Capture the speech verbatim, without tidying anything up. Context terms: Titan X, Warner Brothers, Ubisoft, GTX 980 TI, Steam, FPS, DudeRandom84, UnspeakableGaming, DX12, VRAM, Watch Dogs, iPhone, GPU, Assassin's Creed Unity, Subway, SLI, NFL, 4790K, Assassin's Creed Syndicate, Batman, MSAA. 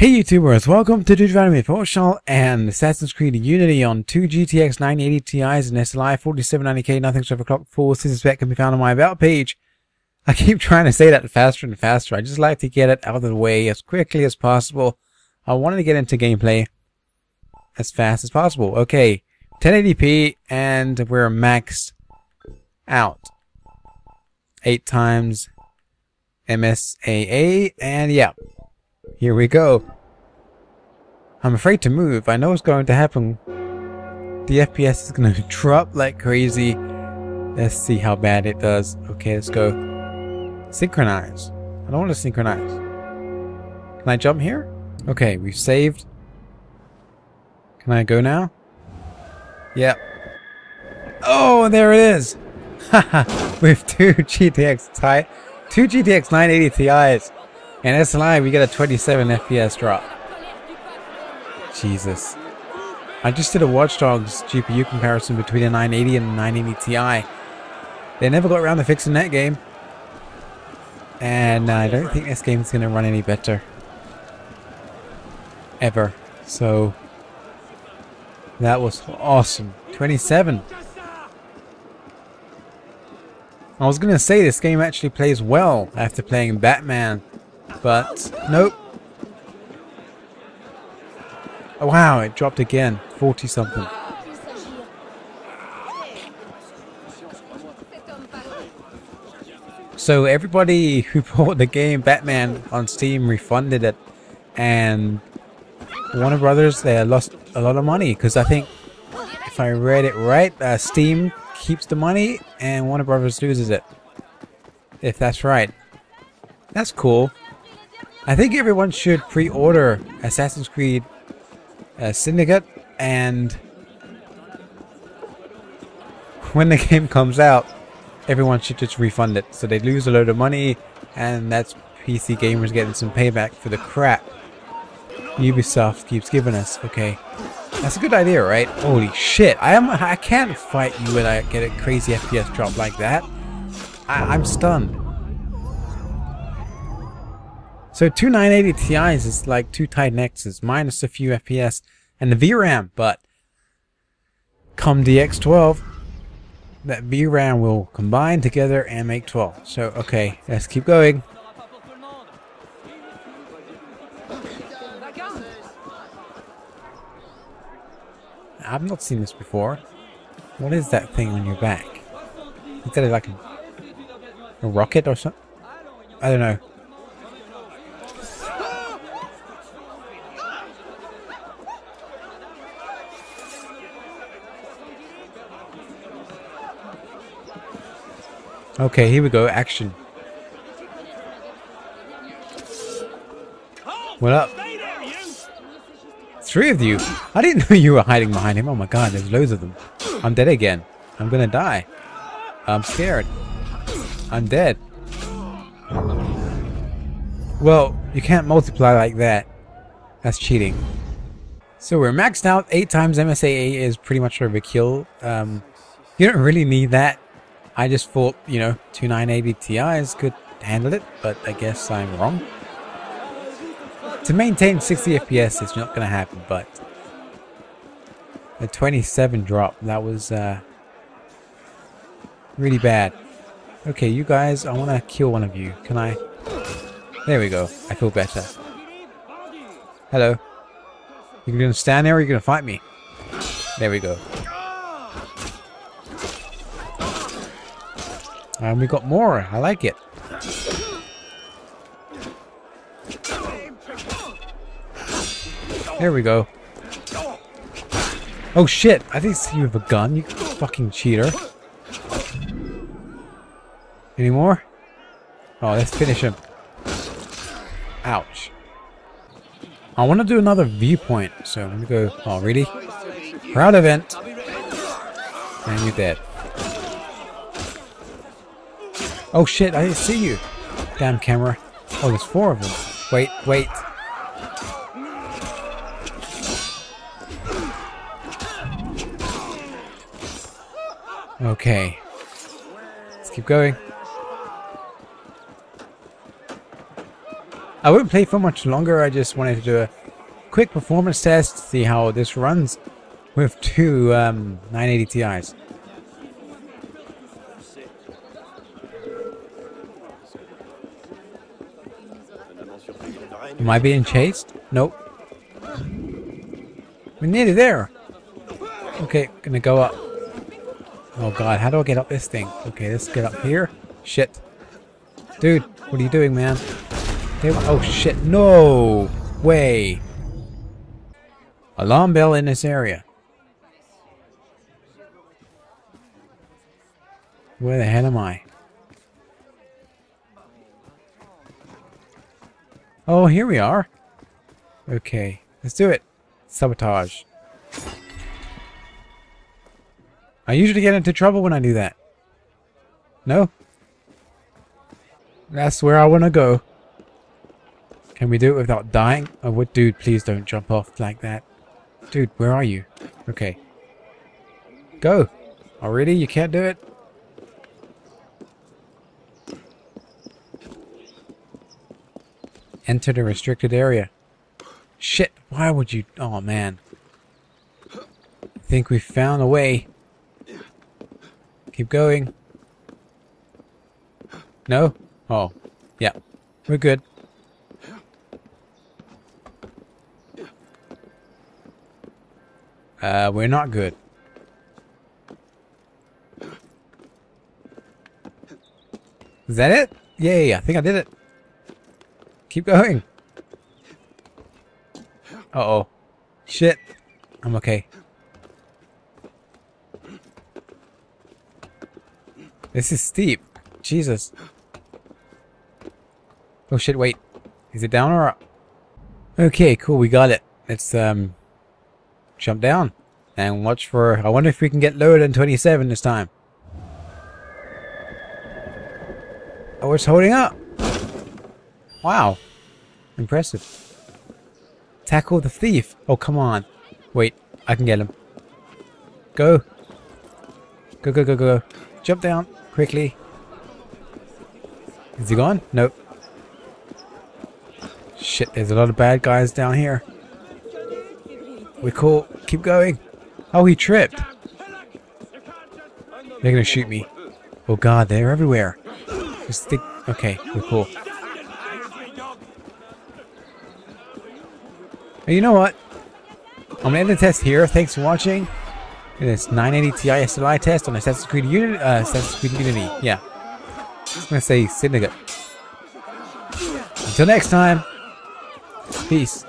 Hey YouTubers, welcome to DudeRandom eighty-four channel and Assassin's Creed Unity on two G T X nine eighty Ti's and S L I forty-seven ninety K nothing's overclocked full system spec can be found on my about page. I keep trying to say that faster and faster. I just like to get it out of the way as quickly as possible. I wanted to get into gameplay as fast as possible. Okay, ten eighty p and we're maxed out. Eight times M S A A and yeah. Here we go. I'm afraid to move. I know what's going to happen. The F P S is going to drop like crazy. Let's see how bad it does. Okay, let's go. Synchronize. I don't want to synchronize. Can I jump here? Okay, we've saved. Can I go now? Yep. Oh, there it is. Haha, with two G T X Ti, two G T X nine eighty Ti's. And S L I, we get a twenty-seven F P S drop. Jesus. I just did a Watch Dogs G P U comparison between a nine eighty and a nine eighty Ti. They never got around to fixing that game. And uh, I don't think this game's going to run any better. Ever. So, that was awesome. twenty-seven. I was going to say this game actually plays well after playing Batman. But, nope. Oh, wow, it dropped again. forty something. So everybody who bought the game Batman on Steam refunded it. And Warner Brothers, they lost a lot of money. Because I think, if I read it right, uh, Steam keeps the money and Warner Brothers loses it. If that's right. That's cool. I think everyone should pre-order Assassin's Creed uh, Syndicate, and when the game comes out, everyone should just refund it. So they lose a load of money, and that's P C gamers getting some payback for the crap Ubisoft keeps giving us. Okay, that's a good idea, right? Holy shit! I am I can't fight you when I get a crazy F P S drop like that. I, I'm stunned. So two nine eighty Ti's is like two Titan X's, minus a few F P S and the V RAM, but come D X twelve, that V RAM will combine together and make twelve. So, okay, let's keep going. I've not seen this before. What is that thing on your back? Is that like a, a rocket or something? I don't know. Okay, here we go. Action. What up? Three of you? I didn't know you were hiding behind him. Oh my god, there's loads of them. I'm dead again. I'm gonna die. I'm scared. I'm dead. Well, you can't multiply like that. That's cheating. So we're maxed out. Eight times M S A A is pretty much overkill. Um, you don't really need that. I just thought, you know, two nine eighty Ti's could handle it, but I guess I'm wrong. To maintain sixty F P S is not going to happen, but the twenty-seven drop, that was uh, really bad. Okay, you guys, I want to kill one of you. Can I? There we go. I feel better. Hello. You're going to stand there or you're going to fight me? There we go. And we got more. I like it. There we go. Oh shit! I didn't see you with a gun, you fucking cheater. Any more? Oh, let's finish him. Ouch. I want to do another viewpoint, so let me go. Oh, really? Crowd event. And you're dead. Oh shit, I didn't see you. Damn camera. Oh, there's four of them. Wait, wait. Okay. Let's keep going. I wouldn't play for much longer. I just wanted to do a quick performance test, see how this runs with two um, nine eighty Ti's. Am I being chased? Nope. We're nearly there. Okay, gonna go up. Oh god, how do I get up this thing? Okay, let's get up here. Shit. Dude, what are you doing, man? Oh shit, no way. Alarm bell in this area. Where the hell am I? Oh, here we are. Okay, let's do it. Sabotage. I usually get into trouble when I do that. No? That's where I want to go. Can we do it without dying? Oh, what, dude, please don't jump off like that. Dude, where are you? Okay. Go! Already? You can't do it? Enter the restricted area. Shit, why would you... Oh, man. I think we found a way. Keep going. No? Oh. Yeah. We're good. Uh, we're not good. Is that it? Yay, I think I did it. Keep going. Uh-oh. Shit. I'm okay. This is steep. Jesus. Oh shit, wait. Is it down or up? Okay, cool, we got it. Let's, um... jump down and watch for... I wonder if we can get lower than twenty-seven this time. Oh, it's holding up. Wow. Impressive. Tackle the thief. Oh, come on. Wait, I can get him. Go. Go, go, go, go. Jump down quickly. Is he gone? Nope. Shit, there's a lot of bad guys down here. We're cool. Keep going. Oh, he tripped. They're gonna shoot me. Oh god, they're everywhere. Just think. Okay, we're cool. Hey, you know what? I'm gonna end the test here. Thanks for watching. This nine eighty Ti S L I test on Assassin's Creed Unity. Uh, Assassin's Creed Unity. Yeah. I'm gonna say Syndicate. Until next time. Peace.